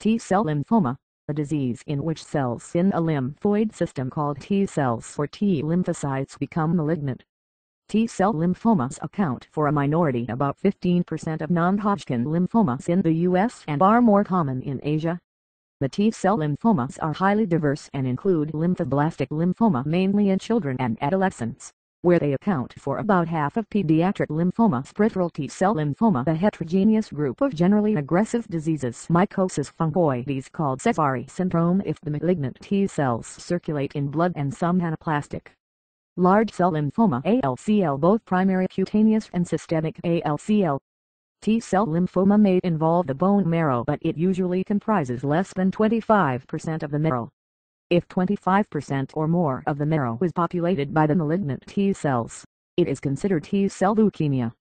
T cell lymphoma, a disease in which cells in a lymphoid system called T cells or T lymphocytes become malignant. T cell lymphomas account for a minority, about 15% of non-Hodgkin lymphomas in the US and are more common in Asia. The T cell lymphomas are highly diverse and include lymphoblastic lymphoma mainly in children and adolescents, where they account for about half of pediatric lymphomas. Peripheral T cell lymphoma, a heterogeneous group of generally aggressive diseases. Mycosis fungoides, called Sézary syndrome if the malignant T cells circulate in blood, and some anaplastic. Large cell lymphoma, ALCL, both primary cutaneous and systemic ALCL. T cell lymphoma may involve the bone marrow, but it usually comprises less than 25% of the marrow. If 25% or more of the marrow is populated by the malignant T cells, it is considered T cell leukemia.